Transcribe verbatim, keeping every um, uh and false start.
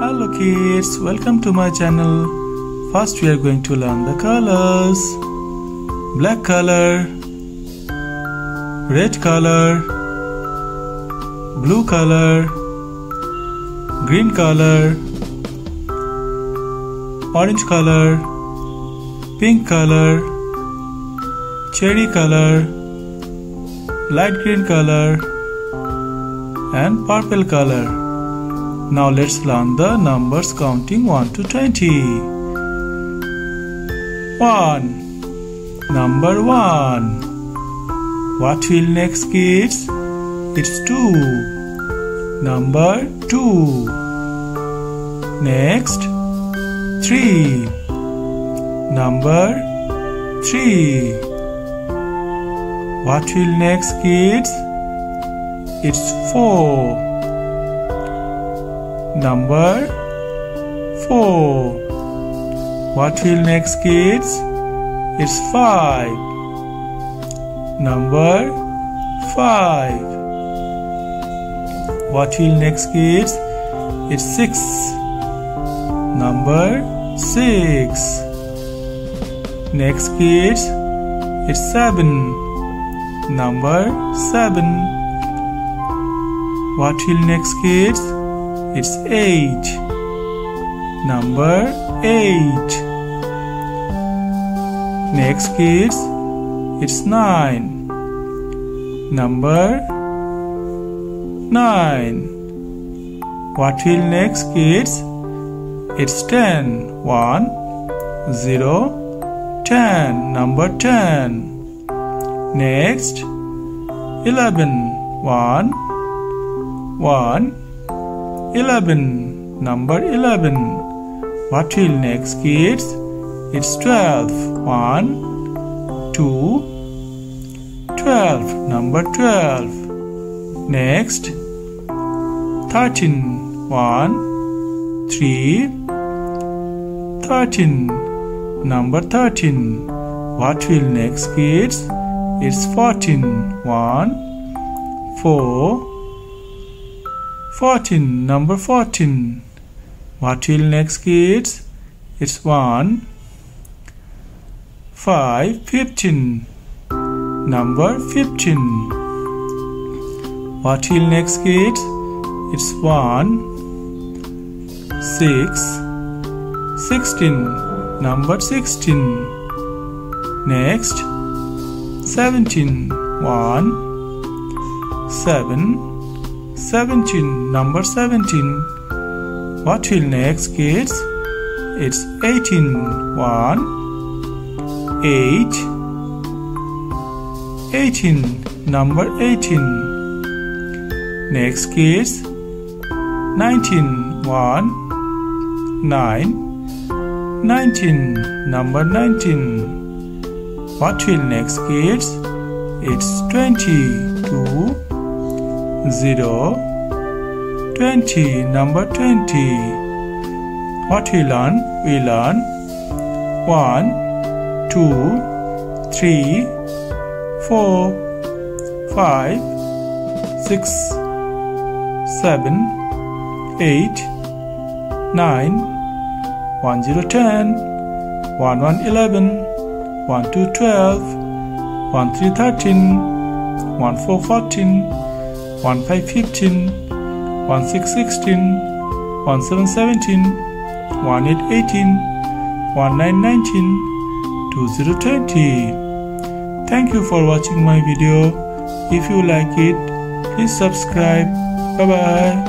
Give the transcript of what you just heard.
Hello kids, welcome to my channel. First we are going to learn the colors. Black color, red color, blue color, green color, orange color, pink color, cherry color, light green color, and purple color. Now let's learn the numbers counting one to twenty. one. Number one. What will next, kids? It's two. Number two. Next, three. Number three. What will next, kids? It's four. Number four. What will next, kids? It's five. Number five. What will next, kids? It's six. Number six. Next, kids, it's seven. Number seven. What will next, kids? It's eight. Number eight. Next, kids, it's nine. Number nine. What will next, kids? It's ten. One, zero, ten. Number ten. Next, eleven. One, one. eleven. Number eleven. What will next, kids? It's twelve. one, two, twelve. Number twelve. Next, thirteen. one, three, thirteen. Number thirteen. What will next, kids? It's fourteen. one, four, fourteen. Number fourteen. What will next, kids? It's one, five, fifteen. Number fifteen. What will next, kids? It's one, six, sixteen. Number sixteen. Next, seventeen. one, seven, seventeen. Number seventeen. What will next, kids? It's eighteen. one, eight, eighteen. Number eighteen. Next, kids, nineteen. one, nine, nineteen. Number nineteen. What will next, kids? It's twenty. two, zero, twenty. Number twenty. What we learn? We learn one, two, three, four, five, six, seven, eight, nine, one, zero, ten, one, one, eleven, one, two, twelve, one, three, thirteen, one, four, fourteen, one, five, fifteen, one, six, sixteen, one, seven, seventeen, one, eight, eighteen, one, nine, nineteen, two, zero, twenty. Thank you for watching my video. If you like it, please subscribe. Bye bye.